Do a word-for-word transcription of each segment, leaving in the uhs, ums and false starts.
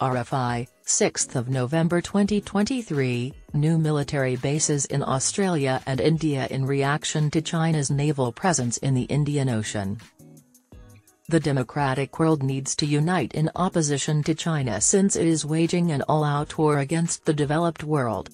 R F I, sixth of November twenty twenty-three, new military bases in Australia and India in reaction to China's naval presence in the Indian Ocean. The democratic world needs to unite in opposition to China since it is waging an all-out war against the developed world.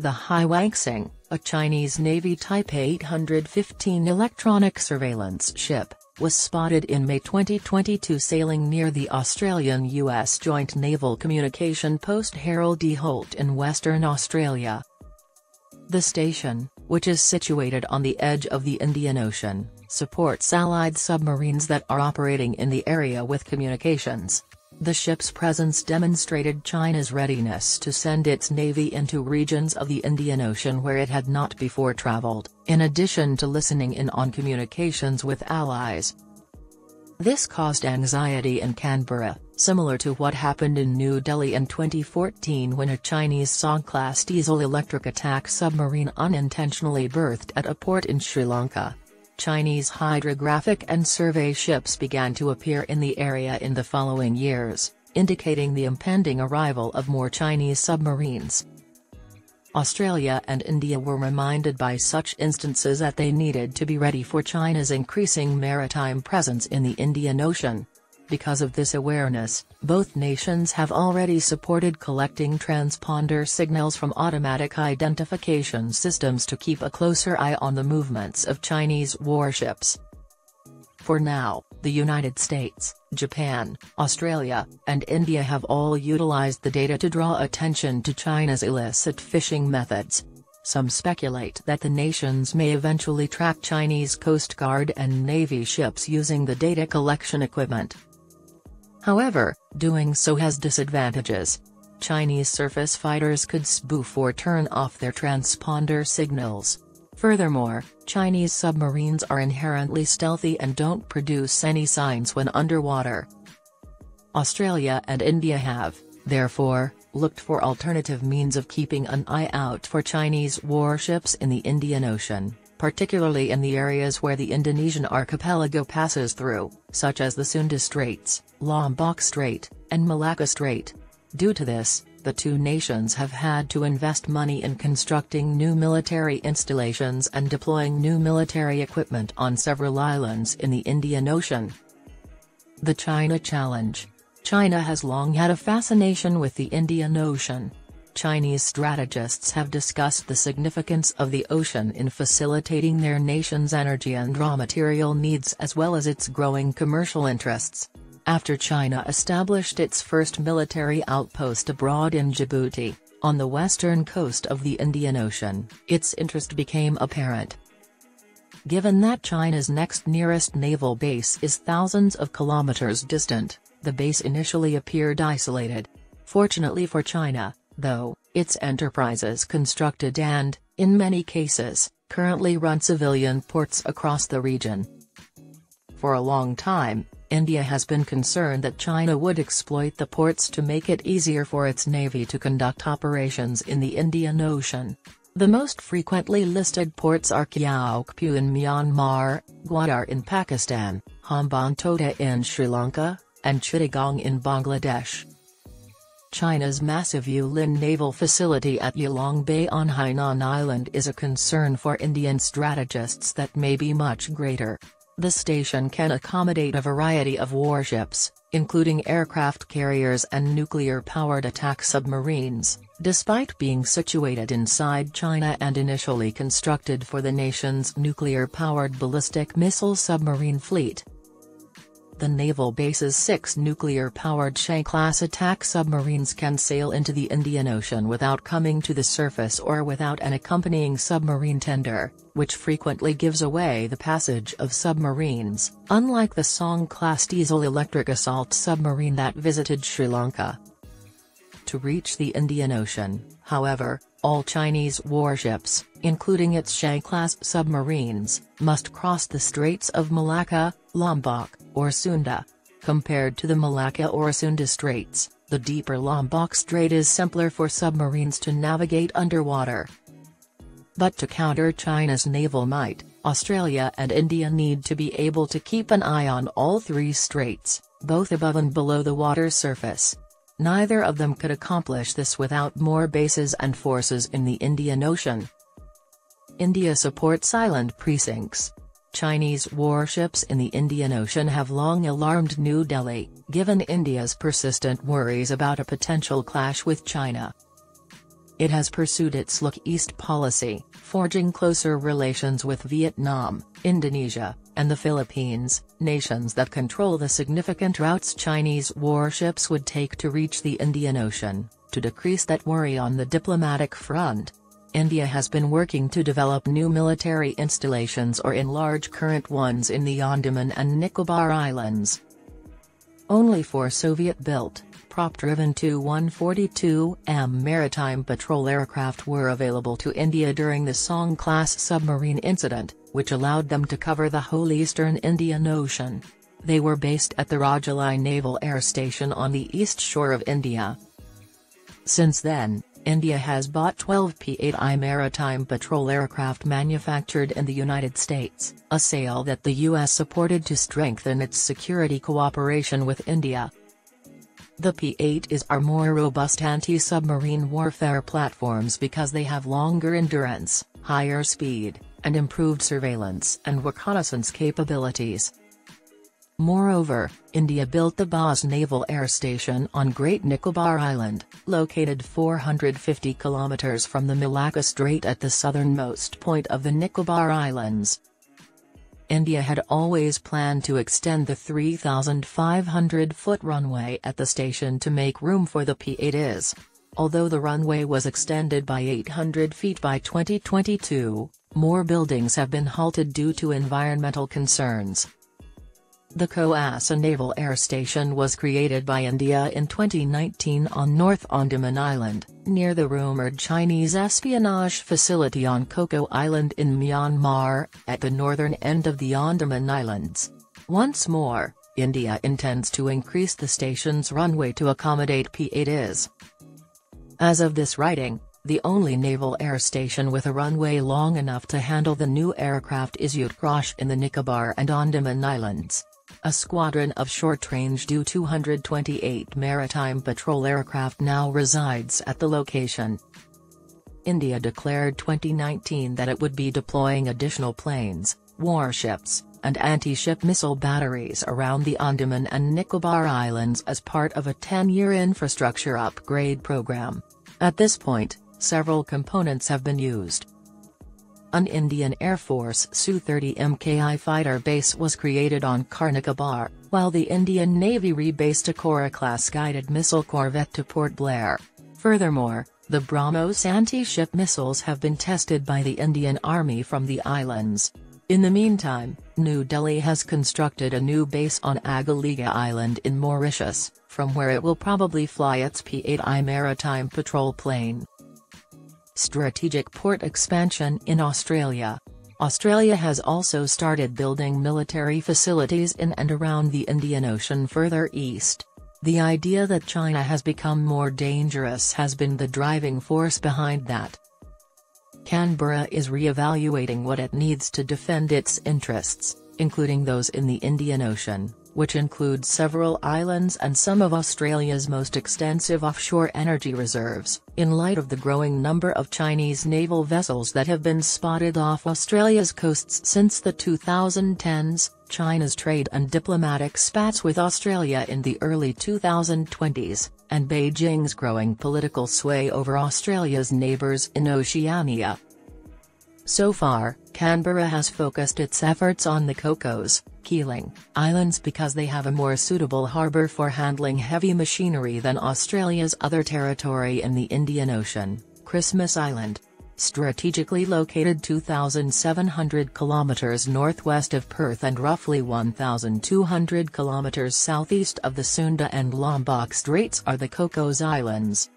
The Haiwangxing, a Chinese Navy Type eight fifteen electronic surveillance ship, was spotted in May twenty twenty-two sailing near the Australian U S Joint Naval Communication Post Harold E. Holt in Western Australia. The station, which is situated on the edge of the Indian Ocean, supports Allied submarines that are operating in the area with communications. The ship's presence demonstrated China's readiness to send its navy into regions of the Indian Ocean where it had not before traveled, in addition to listening in on communications with allies. This caused anxiety in Canberra, similar to what happened in New Delhi in twenty fourteen when a Chinese Song-class diesel-electric attack submarine unintentionally berthed at a port in Sri Lanka. Chinese hydrographic and survey ships began to appear in the area in the following years, indicating the impending arrival of more Chinese submarines. Australia and India were reminded by such instances that they needed to be ready for China's increasing maritime presence in the Indian Ocean. Because of this awareness, both nations have already supported collecting transponder signals from automatic identification systems to keep a closer eye on the movements of Chinese warships. For now, the United States, Japan, Australia, and India have all utilized the data to draw attention to China's illicit fishing methods. Some speculate that the nations may eventually track Chinese Coast Guard and Navy ships using the data collection equipment. However, doing so has disadvantages. Chinese surface fighters could spoof or turn off their transponder signals. Furthermore, Chinese submarines are inherently stealthy and don't produce any signs when underwater. Australia and India have, therefore, looked for alternative means of keeping an eye out for Chinese warships in the Indian Ocean, particularly in the areas where the Indonesian archipelago passes through, such as the Sunda Straits, Lombok Strait, and Malacca Strait. Due to this, the two nations have had to invest money in constructing new military installations and deploying new military equipment on several islands in the Indian Ocean. The China Challenge. China has long had a fascination with the Indian Ocean. Chinese strategists have discussed the significance of the ocean in facilitating their nation's energy and raw material needs as well as its growing commercial interests. After China established its first military outpost abroad in Djibouti, on the western coast of the Indian Ocean, its interest became apparent. Given that China's next nearest naval base is thousands of kilometers distant, the base initially appeared isolated. Fortunately for China, though, its enterprises constructed and, in many cases, currently run civilian ports across the region. For a long time, India has been concerned that China would exploit the ports to make it easier for its navy to conduct operations in the Indian Ocean. The most frequently listed ports are Kiao Pu in Myanmar, Gwadar in Pakistan, Hambantota in Sri Lanka, and Chittagong in Bangladesh. China's massive Yulin naval facility at Yalong Bay on Hainan Island is a concern for Indian strategists that may be much greater. The station can accommodate a variety of warships, including aircraft carriers and nuclear-powered attack submarines, despite being situated inside China and initially constructed for the nation's nuclear-powered ballistic missile submarine fleet. The naval base's six nuclear-powered Shang-class attack submarines can sail into the Indian Ocean without coming to the surface or without an accompanying submarine tender, which frequently gives away the passage of submarines, unlike the Song-class diesel-electric assault submarine that visited Sri Lanka. To reach the Indian Ocean, however, all Chinese warships, including its Shang-class submarines, must cross the Straits of Malacca, Lombok, or Sunda. Compared to the Malacca or Sunda Straits, the deeper Lombok Strait is simpler for submarines to navigate underwater. But to counter China's naval might, Australia and India need to be able to keep an eye on all three straits, both above and below the water surface. Neither of them could accomplish this without more bases and forces in the Indian Ocean. India supports island precincts. Chinese warships in the Indian Ocean have long alarmed New Delhi, given India's persistent worries about a potential clash with China. It has pursued its Look East policy, forging closer relations with Vietnam, Indonesia, and the Philippines, nations that control the significant routes Chinese warships would take to reach the Indian Ocean, to decrease that worry on the diplomatic front. India has been working to develop new military installations or enlarge current ones in the Andaman and Nicobar Islands. Only four Soviet-built, prop-driven Tu one forty-two M maritime patrol aircraft were available to India during the Song-class submarine incident, which allowed them to cover the whole eastern Indian Ocean. They were based at the Rajalai Naval Air Station on the east shore of India. Since then, India has bought twelve P eight I maritime patrol aircraft manufactured in the United States, a sale that the U S supported to strengthen its security cooperation with India. The P eight Is are more robust anti-submarine warfare platforms because they have longer endurance, higher speed, and improved surveillance and reconnaissance capabilities. Moreover, India built the Baz Naval Air Station on Great Nicobar Island, located four hundred fifty kilometers from the Malacca Strait at the southernmost point of the Nicobar Islands. India had always planned to extend the three thousand five hundred foot runway at the station to make room for the P eight Is. Although the runway was extended by eight hundred feet by twenty twenty-two, more buildings have been halted due to environmental concerns. The Cocos Naval Air Station was created by India in twenty nineteen on North Andaman Island, near the rumored Chinese espionage facility on Coco Island in Myanmar, at the northern end of the Andaman Islands. Once more, India intends to increase the station's runway to accommodate P eight Is. As of this writing, the only naval air station with a runway long enough to handle the new aircraft is Utkrosh in the Nicobar and Andaman Islands. A squadron of short-range Do two twenty-eight maritime patrol aircraft now resides at the location. India declared twenty nineteen that it would be deploying additional planes, warships, and anti-ship missile batteries around the Andaman and Nicobar Islands as part of a ten-year infrastructure upgrade program. At this point, several components have been used. An Indian Air Force Su thirty M K I fighter base was created on Karnakabar, while the Indian Navy rebased a Kora class guided missile corvette to Port Blair. Furthermore, the BrahMos anti-ship missiles have been tested by the Indian Army from the islands. In the meantime, New Delhi has constructed a new base on Agaliga Island in Mauritius, from where it will probably fly its P eight I maritime patrol plane. Strategic port expansion in Australia. Australia has also started building military facilities in and around the Indian Ocean further east. The idea that China has become more dangerous has been the driving force behind that. Canberra is re-evaluating what it needs to defend its interests, including those in the Indian Ocean, which includes several islands and some of Australia's most extensive offshore energy reserves, in light of the growing number of Chinese naval vessels that have been spotted off Australia's coasts since the two thousand tens, China's trade and diplomatic spats with Australia in the early two thousand twenties, and Beijing's growing political sway over Australia's neighbours in Oceania. So far, Canberra has focused its efforts on the Cocos (Keeling) Islands because they have a more suitable harbour for handling heavy machinery than Australia's other territory in the Indian Ocean, Christmas Island. Strategically located two thousand seven hundred kilometres northwest of Perth and roughly one thousand two hundred kilometres southeast of the Sunda and Lombok Straits are the Cocos Islands.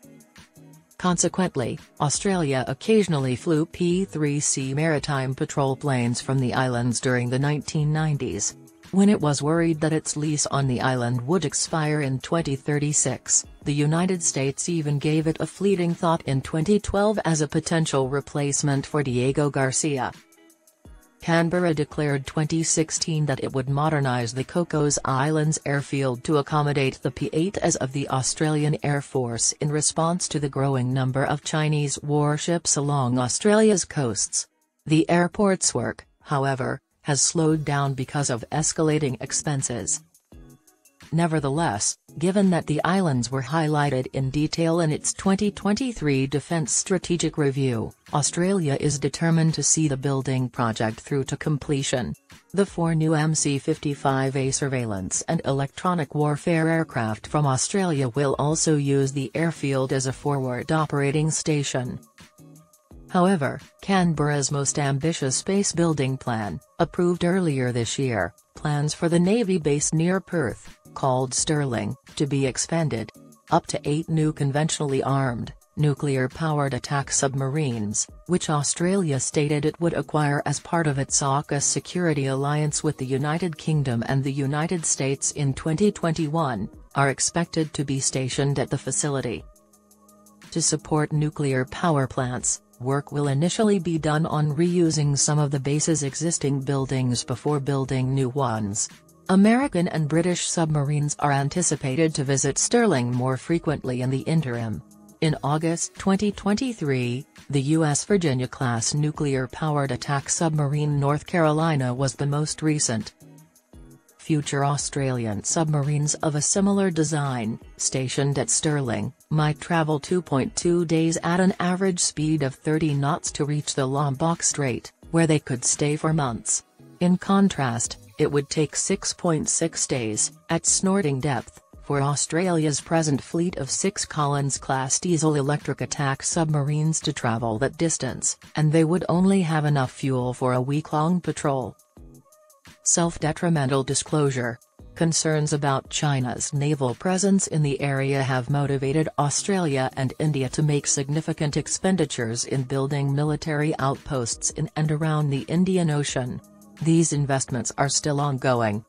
Consequently, Australia occasionally flew P three C maritime patrol planes from the islands during the nineteen nineties. When it was worried that its lease on the island would expire in twenty thirty-six, the United States even gave it a fleeting thought in twenty twelve as a potential replacement for Diego Garcia. Canberra declared twenty sixteen that it would modernise the Cocos Islands airfield to accommodate the P eight I Is of the Australian Air Force in response to the growing number of Chinese warships along Australia's coasts. The airport's work, however, has slowed down because of escalating expenses. Nevertheless, given that the islands were highlighted in detail in its twenty twenty-three Defence Strategic Review, Australia is determined to see the building project through to completion. The four new M C fifty-five A surveillance and electronic warfare aircraft from Australia will also use the airfield as a forward operating station. However, Canberra's most ambitious base building plan, approved earlier this year, plans for the Navy base near Perth, called Stirling, to be expanded. Up to eight new conventionally armed, nuclear-powered attack submarines, which Australia stated it would acquire as part of its AUKUS security alliance with the United Kingdom and the United States in twenty twenty-one, are expected to be stationed at the facility. To support nuclear power plants, work will initially be done on reusing some of the base's existing buildings before building new ones. American and British submarines are anticipated to visit Stirling more frequently in the interim. In August twenty twenty-three, the U S Virginia-class nuclear-powered attack submarine North Carolina was the most recent. Future Australian submarines of a similar design, stationed at Stirling, might travel two point two days at an average speed of thirty knots to reach the Lombok Strait, where they could stay for months. In contrast, it would take six point six days, at snorting depth, for Australia's present fleet of six Collins-class diesel-electric attack submarines to travel that distance, and they would only have enough fuel for a week-long patrol. Self-detrimental disclosure. Concerns about China's naval presence in the area have motivated Australia and India to make significant expenditures in building military outposts in and around the Indian Ocean. These investments are still ongoing.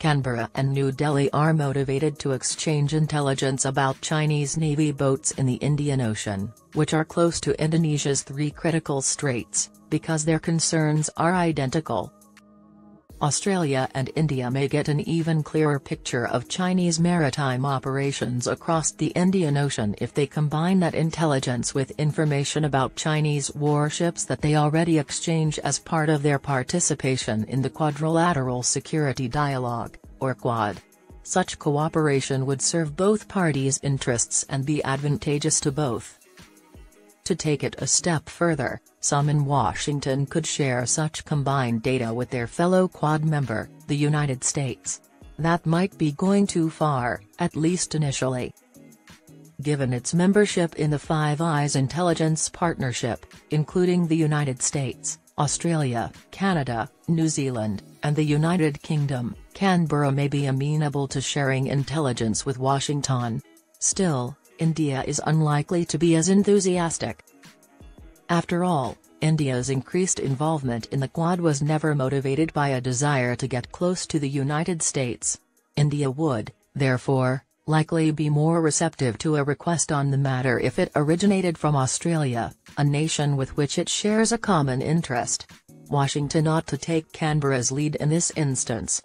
Canberra and New Delhi are motivated to exchange intelligence about Chinese Navy boats in the Indian Ocean, which are close to Indonesia's three critical straits, because their concerns are identical. Australia and India may get an even clearer picture of Chinese maritime operations across the Indian Ocean if they combine that intelligence with information about Chinese warships that they already exchange as part of their participation in the Quadrilateral Security Dialogue, or QUAD. Such cooperation would serve both parties' interests and be advantageous to both. To take it a step further, some in Washington could share such combined data with their fellow QUAD member, the United States. That might be going too far, at least initially. Given its membership in the Five Eyes Intelligence Partnership, including the United States, Australia, Canada, New Zealand, and the United Kingdom, Canberra may be amenable to sharing intelligence with Washington. Still, India is unlikely to be as enthusiastic. After all, India's increased involvement in the QUAD was never motivated by a desire to get close to the United States. India would, therefore, likely be more receptive to a request on the matter if it originated from Australia, a nation with which it shares a common interest. Washington ought to take Canberra's lead in this instance.